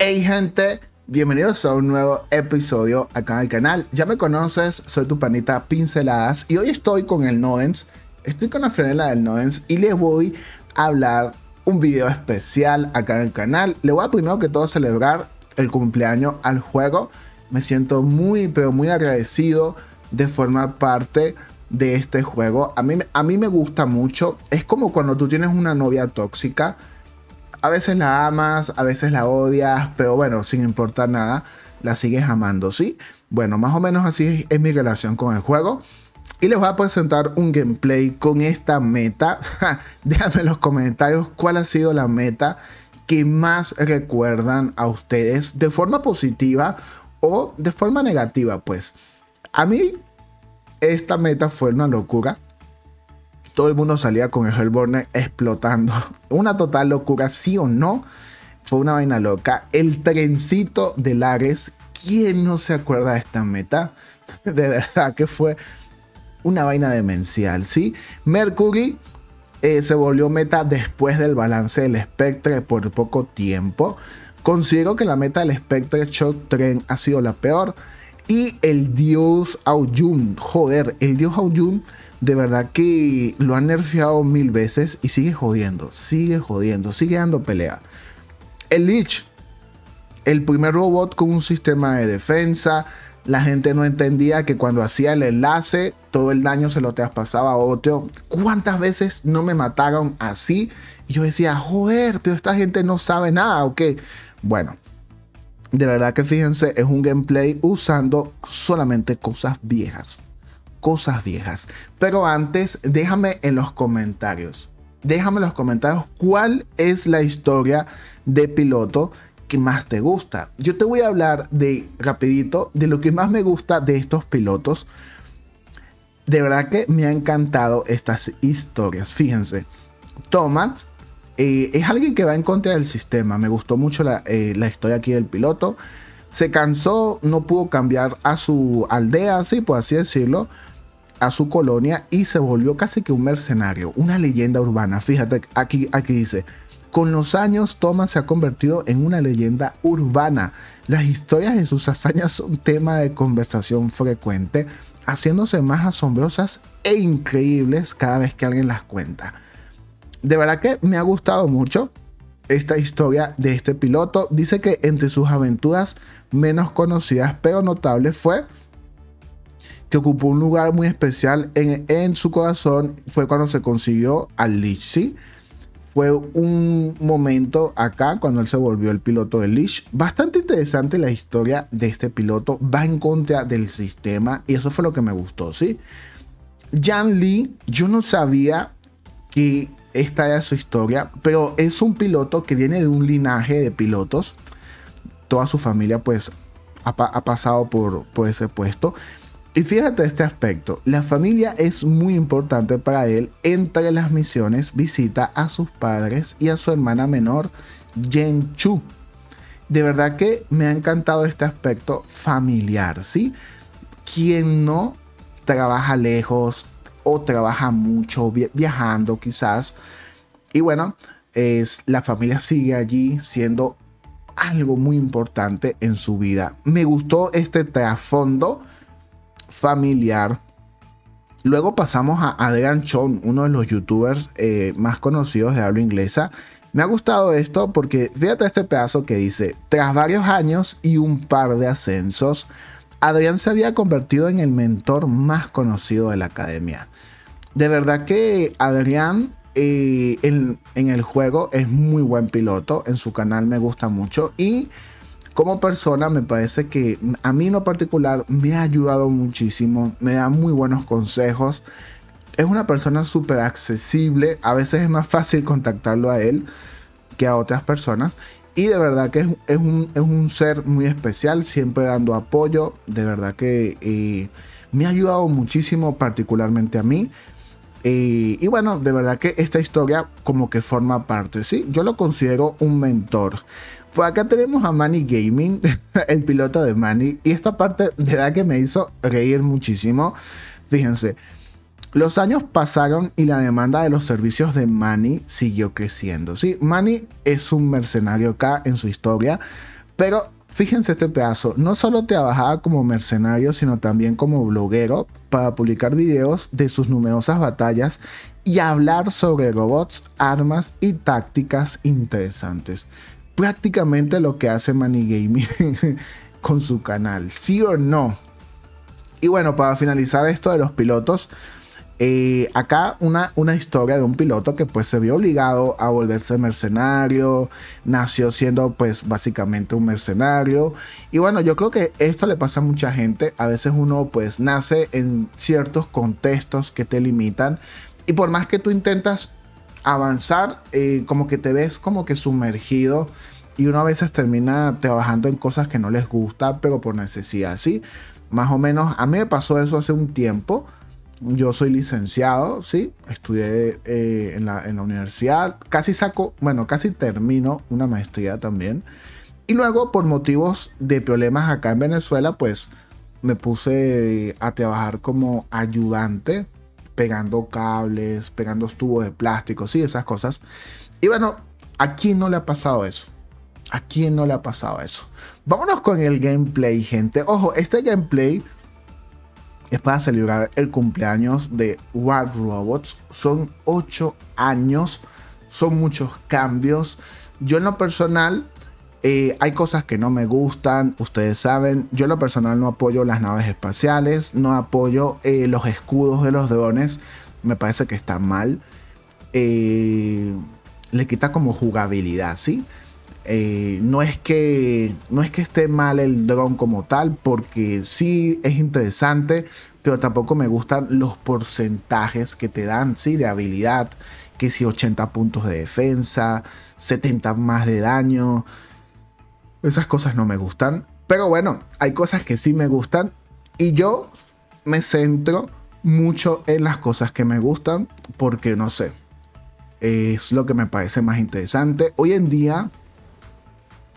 Hey gente, bienvenidos a un nuevo episodio acá en el canal. Ya me conoces, soy tu panita Pinceladas y hoy estoy con el Nodens. Estoy con la franela del Nodens y les voy a hablar un video especial acá en el canal. Le voy a primero que todo celebrar el cumpleaños al juego. Me siento muy pero muy agradecido de formar parte de este juego. A mí me gusta mucho. Es como cuando tú tienes una novia tóxica. A veces la amas, a veces la odias, pero bueno, sin importar nada, la sigues amando, ¿sí? Bueno, más o menos así es mi relación con el juego. Y les voy a presentar un gameplay con esta meta. Déjame en los comentarios cuál ha sido la meta que más recuerdan a ustedes de forma positiva o de forma negativa, pues. A mí, esta meta fue una locura. Todo el mundo salía con el Hellburner explotando. Una total locura, sí o no. Fue una vaina loca. El trencito de Lares. ¿Quién no se acuerda de esta meta? De verdad que fue una vaina demencial, ¿sí? Mercury se volvió meta después del balance del Spectre por poco tiempo. Considero que la meta del Spectre Shock Tren ha sido la peor. Y el dios Ao Jun. Joder, el dios Ao Jun. De verdad que lo han nerfeado 1000 veces y sigue jodiendo, sigue dando pelea. El Leech, el primer robot con un sistema de defensa. La gente no entendía que cuando hacía el enlace, todo el daño se lo traspasaba a otro. ¿Cuántas veces no me mataron así? Y yo decía, joder, pero esta gente no sabe nada, ¿o qué? Bueno, de verdad que fíjense, es un gameplay usando solamente cosas viejas. Pero antes, déjame en los comentarios. Cuál es la historia de piloto que más te gusta. Yo te voy a hablar de rapidito de lo que más me gusta de estos pilotos. De verdad que me ha encantado estas historias. Fíjense, Thomas es alguien que va en contra del sistema. Me gustó mucho la historia aquí del piloto. Se cansó, no pudo cambiar a su aldea, sí, por así decirlo, a su colonia, y se volvió casi que un mercenario, una leyenda urbana. Fíjate, aquí dice, con los años Thomas se ha convertido en una leyenda urbana. Las historias de sus hazañas son tema de conversación frecuente, haciéndose más asombrosas e increíbles cada vez que alguien las cuenta. De verdad que me ha gustado mucho esta historia de este piloto. Dice que entre sus aventuras menos conocidas pero notables fue que ocupó un lugar muy especial en su corazón. Fue cuando se consiguió al Leech, ¿sí? Fue un momento acá cuando él se volvió el piloto del Leech. Bastante interesante la historia de este piloto. Va en contra del sistema y eso fue lo que me gustó, ¿sí? Jan Lee, yo no sabía que esta era su historia, pero es un piloto que viene de un linaje de pilotos. Toda su familia pues ha pasado por ese puesto. Y fíjate este aspecto, la familia es muy importante para él. Entre las misiones visita a sus padres y a su hermana menor, Jen Chu. De verdad que me ha encantado este aspecto familiar, ¿sí? Quien no trabaja lejos o trabaja mucho, viajando quizás. Y bueno, la familia sigue allí siendo algo muy importante en su vida. Me gustó este trasfondo familiar. Luego pasamos a Adrián Chon, uno de los youtubers más conocidos de habla inglesa. Me ha gustado esto porque fíjate este pedazo que dice, tras varios años y un par de ascensos, Adrián se había convertido en el mentor más conocido de la academia. De verdad que Adrián en el juego es muy buen piloto. En su canal me gusta mucho y como persona me parece que a mí en lo particular me ha ayudado muchísimo. Me da muy buenos consejos. Es una persona súper accesible. A veces es más fácil contactarlo a él que a otras personas. Y de verdad que es un ser muy especial. Siempre dando apoyo. De verdad que me ha ayudado muchísimo particularmente a mí. Y bueno, de verdad que esta historia como que forma parte, ¿sí? Yo lo considero un mentor. Pues acá tenemos a Manny Gaming, el piloto de Manny. Y esta parte de verdad que me hizo reír muchísimo. Fíjense, los años pasaron y la demanda de los servicios de Manny siguió creciendo, ¿sí? Manny es un mercenario acá en su historia, Pero fíjense este pedazo, no solo trabajaba como mercenario, sino también como bloguero para publicar videos de sus numerosas batallas y hablar sobre robots, armas y tácticas interesantes. Prácticamente lo que hace Manny Gaming con su canal, ¿sí o no? Y bueno, para finalizar esto de los pilotos, acá una historia de un piloto que pues se vio obligado a volverse mercenario, nació siendo pues básicamente un mercenario. Y bueno, yo creo que esto le pasa a mucha gente, a veces uno pues nace en ciertos contextos que te limitan y por más que tú intentas avanzar, como que te ves como que sumergido y uno a veces termina trabajando en cosas que no les gusta pero por necesidad, ¿sí? Más o menos a mí me pasó eso hace un tiempo. Yo soy licenciado, ¿sí? Estudié en la universidad. Casi saco, bueno, casi termino una maestría también. Y luego, por motivos de problemas acá en Venezuela, pues me puse a trabajar como ayudante, pegando cables, pegando tubos de plástico, ¿sí? Esas cosas. Y bueno, ¿a quién no le ha pasado eso? ¿A quién no le ha pasado eso? Vámonos con el gameplay, gente. Ojo, este gameplay es para celebrar el cumpleaños de War Robots. Son 8 años, son muchos cambios. Yo en lo personal, hay cosas que no me gustan, ustedes saben. Yo en lo personal no apoyo las naves espaciales, no apoyo los escudos de los drones. Me parece que está mal. Le quita como jugabilidad, ¿sí? No es que esté mal el dron como tal, porque sí es interesante, pero tampoco me gustan los porcentajes que te dan, ¿sí? De habilidad, que si 80 puntos de defensa, 70 más de daño, esas cosas no me gustan. Pero bueno, hay cosas que sí me gustan y yo me centro mucho en las cosas que me gustan porque no sé, es lo que me parece más interesante. Hoy en día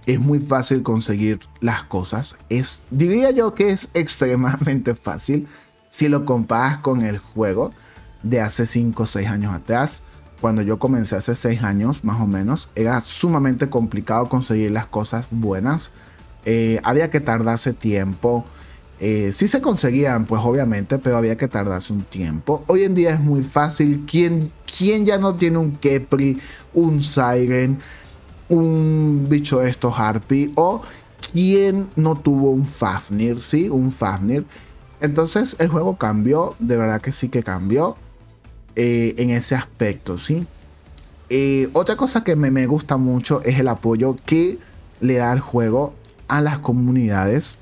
es muy fácil conseguir las cosas. Es, diría yo que es extremadamente fácil si lo comparas con el juego de hace 5 o 6 años atrás. Cuando yo comencé hace 6 años más o menos, era sumamente complicado conseguir las cosas buenas. Había que tardarse tiempo. Sí se conseguían, pues obviamente, pero había que tardarse un tiempo. Hoy en día es muy fácil. ¿Quién ya no tiene un Kepri, un Siren, un bicho de estos Harpy, o quien no tuvo un Fafnir, ¿sí? Un Fafnir. Entonces el juego cambió, de verdad que sí que cambió en ese aspecto, ¿sí? Otra cosa que me gusta mucho es el apoyo que le da el juego a las comunidades.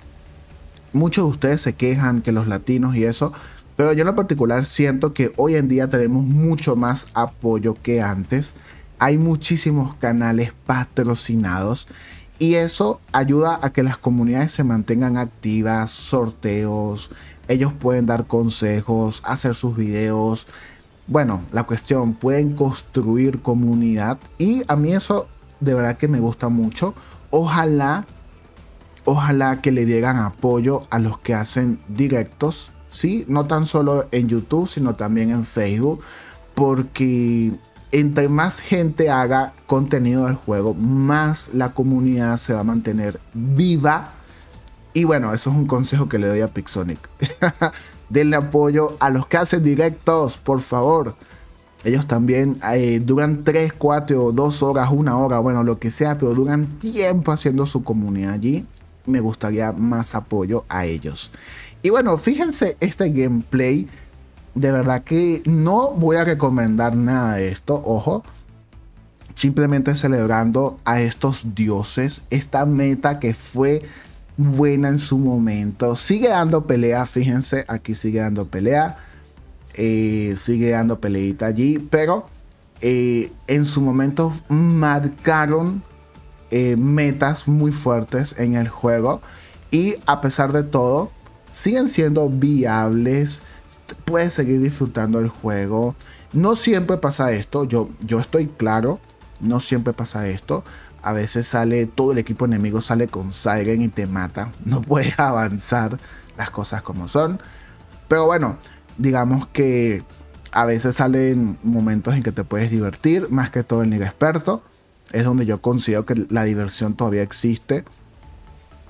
Muchos de ustedes se quejan que los latinos y eso, pero yo en lo particular siento que hoy en día tenemos mucho más apoyo que antes. Hay muchísimos canales patrocinados y eso ayuda a que las comunidades se mantengan activas, sorteos, ellos pueden dar consejos, hacer sus videos. Bueno, la cuestión, pueden construir comunidad y a mí eso de verdad que me gusta mucho. Ojalá que le dieran apoyo a los que hacen directos, ¿sí? No tan solo en YouTube, sino también en Facebook, porque entre más gente haga contenido del juego, más la comunidad se va a mantener viva. Y bueno, eso es un consejo que le doy a Pixonic. Denle apoyo a los que hacen directos, por favor. Ellos también duran 3, 4, 2 horas, 1 hora, bueno, lo que sea, pero duran tiempo haciendo su comunidad allí. Me gustaría más apoyo a ellos. Y bueno, fíjense este gameplay. De verdad que no voy a recomendar nada de esto, ojo. Simplemente celebrando a estos dioses. Esta meta que fue buena en su momento. Sigue dando pelea, fíjense. Aquí sigue dando pelea. Sigue dando peleita allí. Pero en su momento marcaron metas muy fuertes en el juego. Y a pesar de todo, siguen siendo viables. Puedes seguir disfrutando el juego. No siempre pasa esto, yo estoy claro, no siempre pasa esto. A veces sale, todo el equipo enemigo sale con Siren y te mata. No puedes avanzar, las cosas como son. Pero bueno, digamos que a veces salen momentos en que te puedes divertir, más que todo en Liga Experto. Es donde yo considero que la diversión todavía existe.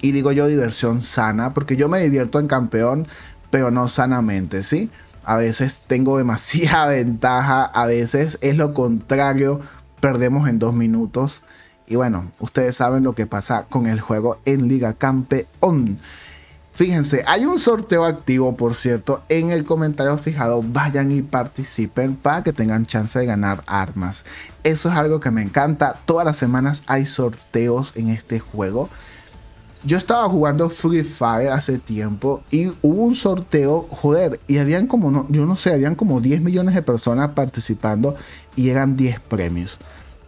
y digo yo diversión sana, porque yo me divierto en campeón, pero no sanamente, ¿sí? A veces tengo demasiada ventaja, a veces es lo contrario, perdemos en 2 minutos. Y bueno, ustedes saben lo que pasa con el juego en Liga Campeón. Fíjense, hay un sorteo activo, por cierto, en el comentario fijado. Vayan y participen para que tengan chance de ganar armas. Eso es algo que me encanta. Todas las semanas hay sorteos en este juego. Yo estaba jugando Free Fire hace tiempo y hubo un sorteo, joder, y habían como, no, yo no sé, habían como 10 millones de personas participando y eran 10 premios.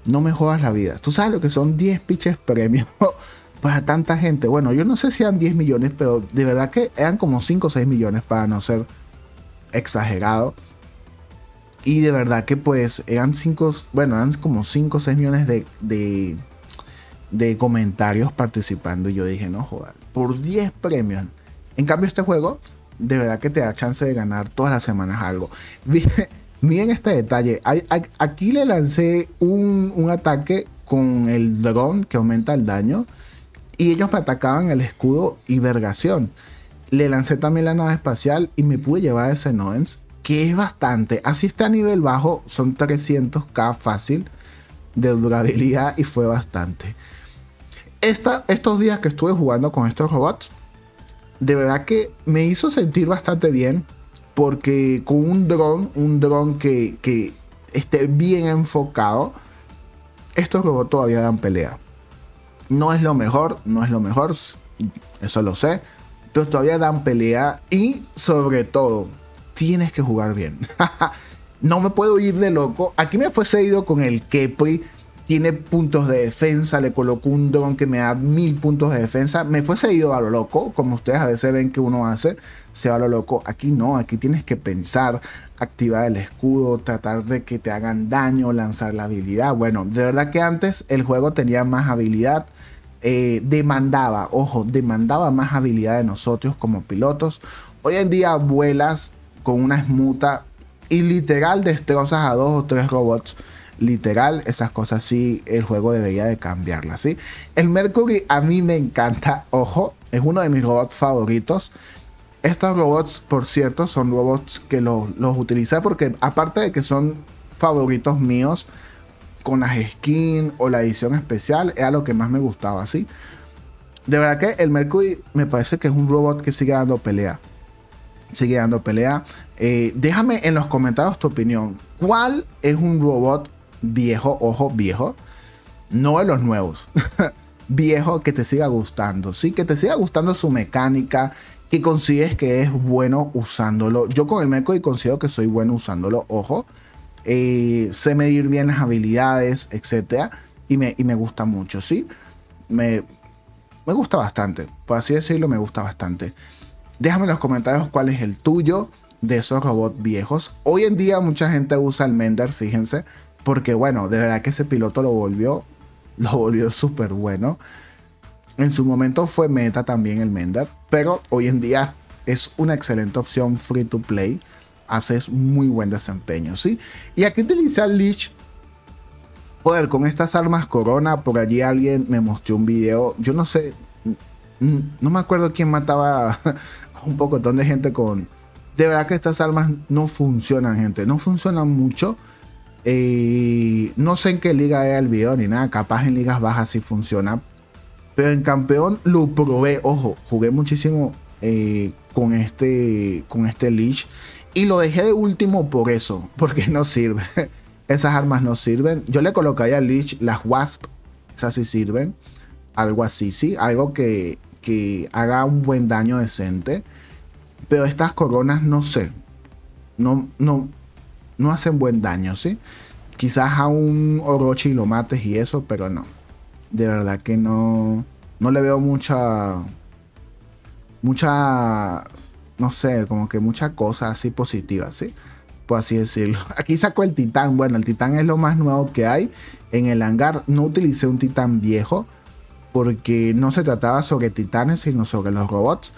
No me jodas la vida. ¿Tú sabes lo que son 10 pinches premios para tanta gente? Bueno, yo no sé si eran 10 millones, pero de verdad que eran como 5 o 6 millones para no ser exagerado. Y de verdad que pues eran 5, bueno, eran como 5 o 6 millones de comentarios participando y yo dije no joder, por 10 premios. En cambio este juego de verdad que te da chance de ganar todas las semanas algo. Miren este detalle, aquí le lancé un ataque con el dron que aumenta el daño y ellos me atacaban el escudo y vergación. Le lancé también la nave espacial y me pude llevar a ese Nodens, que es bastante, así está a nivel bajo, son 300k fácil de durabilidad y fue bastante. Estos días que estuve jugando con estos robots, de verdad que me hizo sentir bastante bien, porque con un dron que esté bien enfocado, estos robots todavía dan pelea. No es lo mejor, no es lo mejor, eso lo sé, pero todavía dan pelea y sobre todo, tienes que jugar bien. No me puedo ir de loco. Aquí me fue seguido con el Kepri. Tiene puntos de defensa. Le colocó un dron que me da 1000 puntos de defensa. Me fue seguido a lo loco. Como ustedes a veces ven que uno hace, se va a lo loco. Aquí no. Aquí tienes que pensar. Activar el escudo. Tratar de que te hagan daño. Lanzar la habilidad. Bueno, de verdad que antes el juego tenía más habilidad. Demandaba. Ojo, demandaba más habilidad de nosotros como pilotos. Hoy en día vuelas con una esmuta y literal destrozas a 2 o 3 robots. Literal, esas cosas sí, el juego debería de cambiarlas, ¿sí? El Mercury a mí me encanta, ojo, es uno de mis robots favoritos. Estos robots, por cierto, son robots que los utilicé porque aparte de que son favoritos míos, con las skins o la edición especial, era lo que más me gustaba, ¿sí? De verdad que el Mercury me parece que es un robot que sigue dando pelea. Sigue dando pelea. Déjame en los comentarios tu opinión. ¿Cuál es un robot viejo, ojo viejo? No de los nuevos. Viejo que te siga gustando, ¿sí? Que te siga gustando su mecánica, que consigues que es bueno usándolo. Yo con el Mercury considero que soy bueno usándolo, ojo. Sé medir bien las habilidades, etc. Y me gusta mucho, ¿sí? Me gusta bastante. Por así decirlo, me gusta bastante. Déjame en los comentarios cuál es el tuyo de esos robots viejos. Hoy en día mucha gente usa el Mender, fíjense. Porque bueno, de verdad que ese piloto lo volvió súper bueno. En su momento fue meta también el Mender. Pero hoy en día es una excelente opción free to play. Haces muy buen desempeño, ¿sí? Y aquí utilicé el Leech. Joder, con estas armas Corona. Por allí alguien me mostró un video. Yo no sé... No me acuerdo quién mataba a un pocotón de gente con... De verdad que estas armas no funcionan, gente. No funcionan mucho. No sé en qué liga era el video ni nada. Capaz en ligas bajas sí funciona. Pero en campeón lo probé. Ojo, jugué muchísimo con este Leech. Y lo dejé de último por eso. Porque no sirve. Esas armas no sirven. Yo le colocaría al Leech las Wasps. Esas sí sirven. Algo así, sí. Algo que haga un buen daño decente, pero estas Coronas no sé, no hacen buen daño, sí. Quizás a un Orochi lo mates y eso, pero no, de verdad que no le veo mucha, no sé, como que mucha cosa así positiva, sí, por así decirlo. Aquí sacó el Titán. Bueno, el Titán es lo más nuevo que hay en el hangar. No utilicé un Titán viejo porque no se trataba sobre titanes, sino sobre los robots.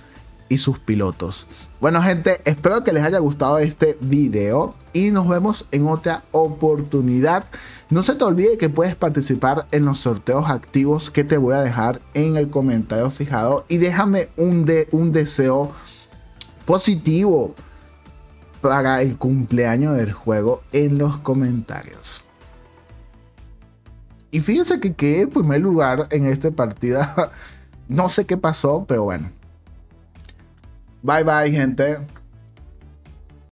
y sus pilotos. Bueno gente, espero que les haya gustado este video y nos vemos en otra oportunidad. No se te olvide que puedes participar en los sorteos activos que te voy a dejar en el comentario fijado. Y déjame un deseo positivo para el cumpleaños del juego en los comentarios. Y fíjense que quedé en primer lugar en esta partida. No sé qué pasó, pero bueno. Bye bye, gente.